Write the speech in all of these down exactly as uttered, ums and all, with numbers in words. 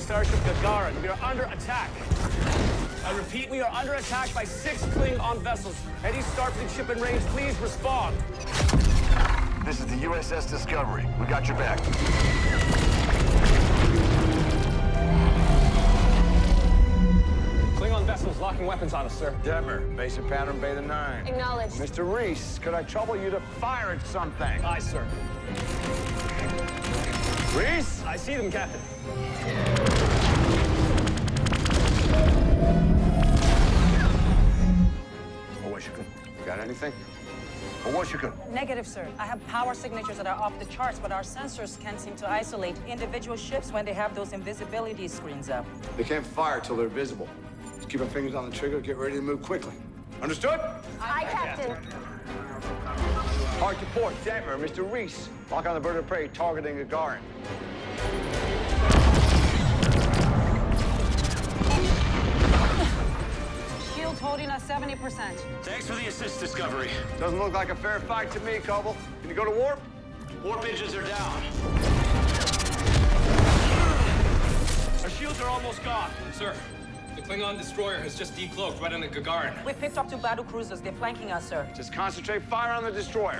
Federation starship Gagarin. We are under attack. I repeat, we are under attack by six Klingon vessels. Any Starfleet ship in range, please respond. This is the U S S Discovery. We got your back. Klingon vessels locking weapons on us, sir. Demmer, basic pattern Beta nine. Acknowledged. Mister Reese, could I trouble you to fire at something? Aye, sir. Reese? I see them, Captain. Got anything? Or what you can? Negative, sir. I have power signatures that are off the charts, but our sensors can't seem to isolate individual ships when they have those invisibility screens up. They can't fire till they're visible. Just keep our fingers on the trigger, get ready to move quickly. Understood? Aye, Captain. Hard to port, Detmer, Mister Reese. Lock on the bird of prey targeting Gagarin. Holding us seventy percent. Thanks for the assist, Discovery. Doesn't look like a fair fight to me, Cobble. Can you go to warp? Warp engines are down. Our shields are almost gone. Sir, the Klingon destroyer has just decloaked right on the Gagarin. We picked up two battle cruisers. They're flanking us, sir. Just concentrate fire on the destroyer.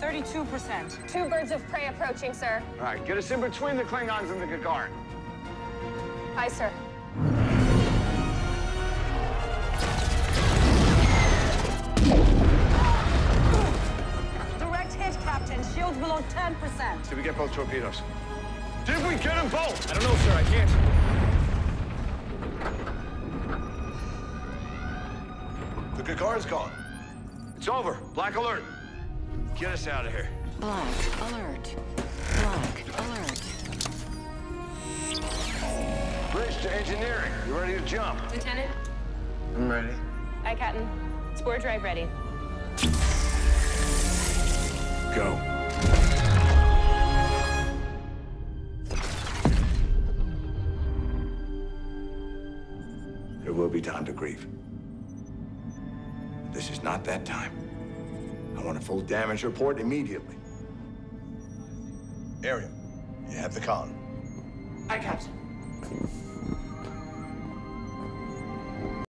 thirty-two percent. Two birds of prey approaching, sir. All right, get us in between the Klingons and the Gagarin. Aye, sir. Direct hit, Captain. Shields below ten percent. Did we get both torpedoes? Did we get them both? I don't know, sir. I can't. The Gagarin's gone. It's over. Black alert. Get us out of here. Black alert. Black alert. Bridge to engineering. You ready to jump? Lieutenant? I'm ready. Aye, Captain. Spore drive ready. Go. There will be time to grieve. This is not that time. I want a full damage report immediately. Ariel, you have the column. Aye, Captain.